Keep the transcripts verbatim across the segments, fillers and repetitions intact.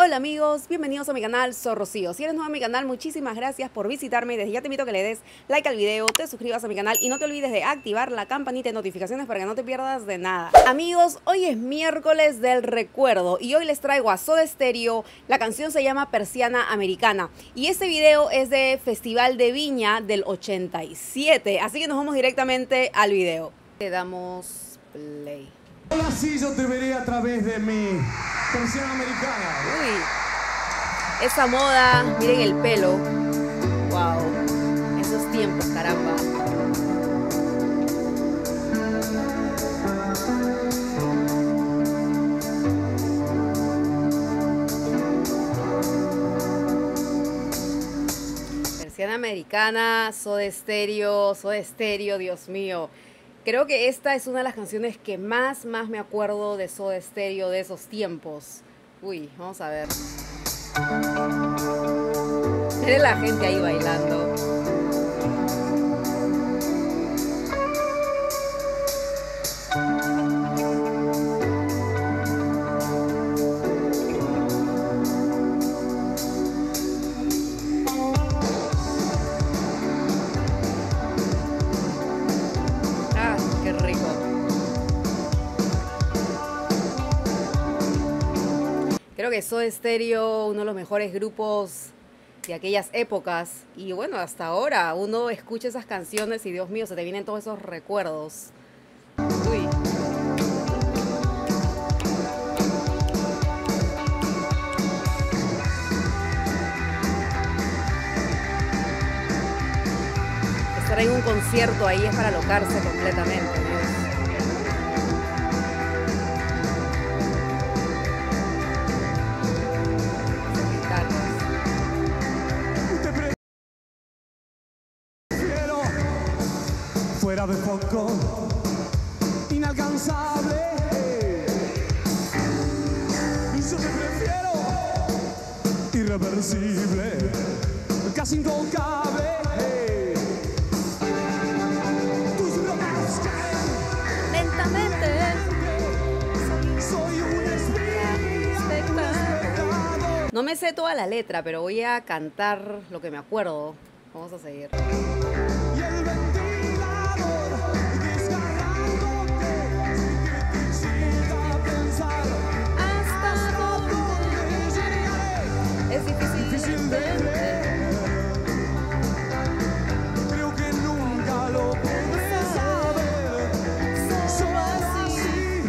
Hola amigos, bienvenidos a mi canal, soy Rocío. Si eres nuevo a mi canal, muchísimas gracias por visitarme. Desde ya te invito a que le des like al video, te suscribas a mi canal y no te olvides de activar la campanita de notificaciones para que no te pierdas de nada. Amigos, hoy es miércoles del recuerdo y hoy les traigo a Soda Stereo. La canción se llama Persiana Americana y este video es de Festival de Viña del ochenta y siete, así que nos vamos directamente al video. Le damos play. Ahora sí yo te veré a través de mi Persiana Americana. Uy, esa moda, miren el pelo. Wow, esos tiempos, caramba. Persiana Americana, Soda Stereo, Soda Stereo, Dios mío. Creo que esta es una de las canciones que más, más me acuerdo de Soda Stereo de esos tiempos. Uy, vamos a ver. Miren la gente ahí bailando. Creo que Soda Stereo, uno de los mejores grupos de aquellas épocas. Y bueno, hasta ahora uno escucha esas canciones y Dios mío, se te vienen todos esos recuerdos. Uy. Estar en un concierto ahí es para alocarse completamente, ¿no? Fuera de poco, inalcanzable. Y yo te prefiero, irreversible, casi intocable. Tus bromas caen lentamente. Soy un espectador. No me sé toda la letra, pero voy a cantar lo que me acuerdo. Vamos a seguir. Y el creo que nunca lo podré saber. Solo así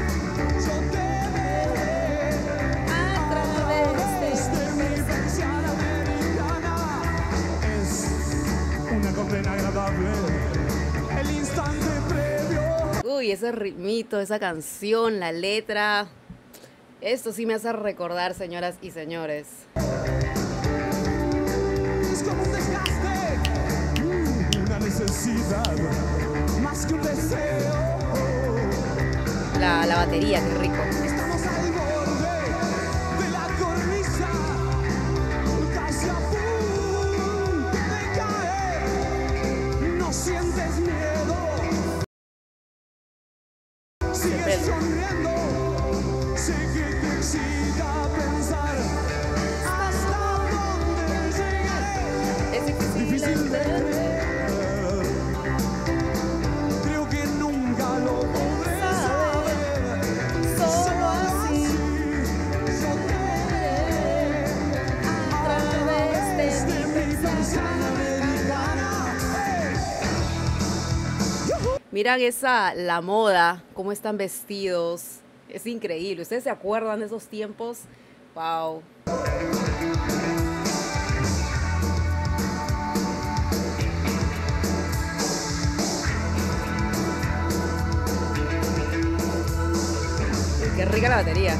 yo te veré a través de mi persiana americana. Es una condena agradable el instante previo. Uy, ese ritmito, esa canción, la letra. Esto sí me hace recordar, señoras y señores. Más que un deseo. La, la batería, qué rico. Estamos al borde de la cornisa, casi a punto de caer. No sientes miedo. Sigues sonriendo. Sé que te excita pensar hasta dónde llegar. Es difícil, difícil de ver. Miran esa, la moda, cómo están vestidos, es increíble. ¿Ustedes se acuerdan de esos tiempos? ¡Wow! ¡Qué rica la batería!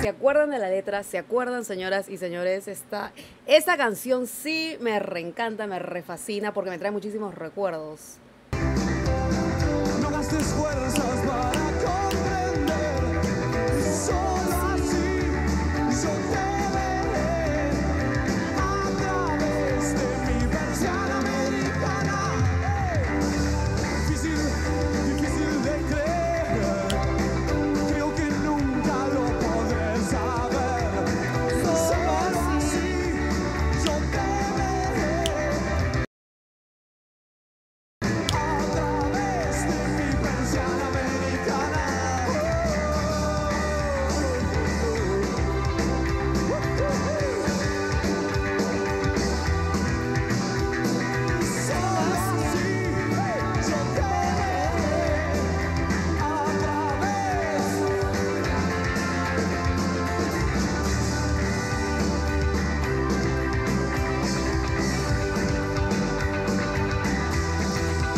¿Se acuerdan de la letra? ¿Se acuerdan, señoras y señores? Esta, esta canción sí me reencanta, me refascina porque me trae muchísimos recuerdos. No gastes fuerzas para comprender, solo así yo te veré a través de mi persiana americana. ¡Hey! Difícil, difícil de creer.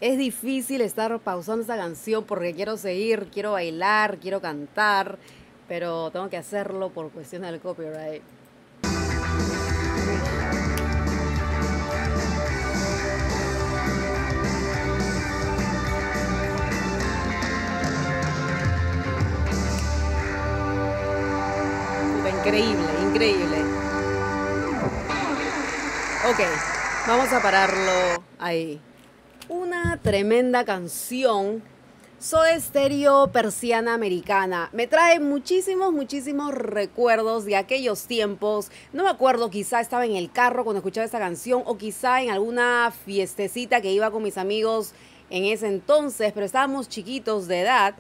Es difícil estar pausando esta canción porque quiero seguir, quiero bailar, quiero cantar, pero tengo que hacerlo por cuestiones del copyright. Increíble, increíble. Ok, vamos a pararlo ahí. Una tremenda canción, Soda Stereo, Persiana Americana. Me trae muchísimos, muchísimos recuerdos de aquellos tiempos. No me acuerdo, quizá estaba en el carro cuando escuchaba esta canción o quizá en alguna fiestecita que iba con mis amigos en ese entonces, pero estábamos chiquitos de edad.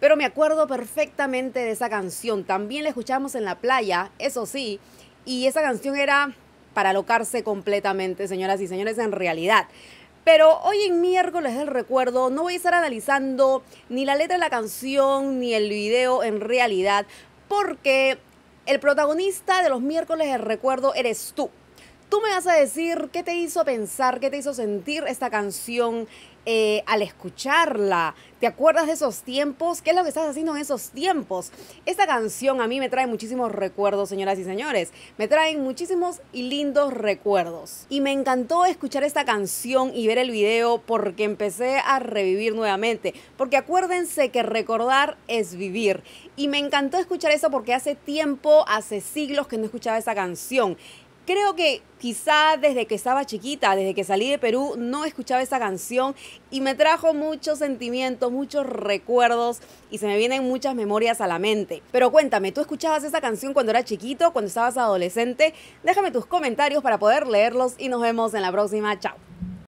Pero me acuerdo perfectamente de esa canción. También la escuchamos en la playa, eso sí, y esa canción era para alocarse completamente, señoras y señores, en realidad. Pero hoy en Miércoles del Recuerdo no voy a estar analizando ni la letra de la canción ni el video en realidad, porque el protagonista de los Miércoles del Recuerdo eres tú. Tú me vas a decir qué te hizo pensar, qué te hizo sentir esta canción eh, al escucharla. ¿Te acuerdas de esos tiempos? ¿Qué es lo que estás haciendo en esos tiempos? Esta canción a mí me trae muchísimos recuerdos, señoras y señores. Me traen muchísimos y lindos recuerdos. Y me encantó escuchar esta canción y ver el video porque empecé a revivir nuevamente. Porque acuérdense que recordar es vivir. Y me encantó escuchar eso porque hace tiempo, hace siglos que no escuchaba esta canción. Creo que quizá desde que estaba chiquita, desde que salí de Perú, no escuchaba esa canción y me trajo muchos sentimientos, muchos recuerdos y se me vienen muchas memorias a la mente. Pero cuéntame, ¿tú escuchabas esa canción cuando eras chiquito, cuando estabas adolescente? Déjame tus comentarios para poder leerlos y nos vemos en la próxima. Chao.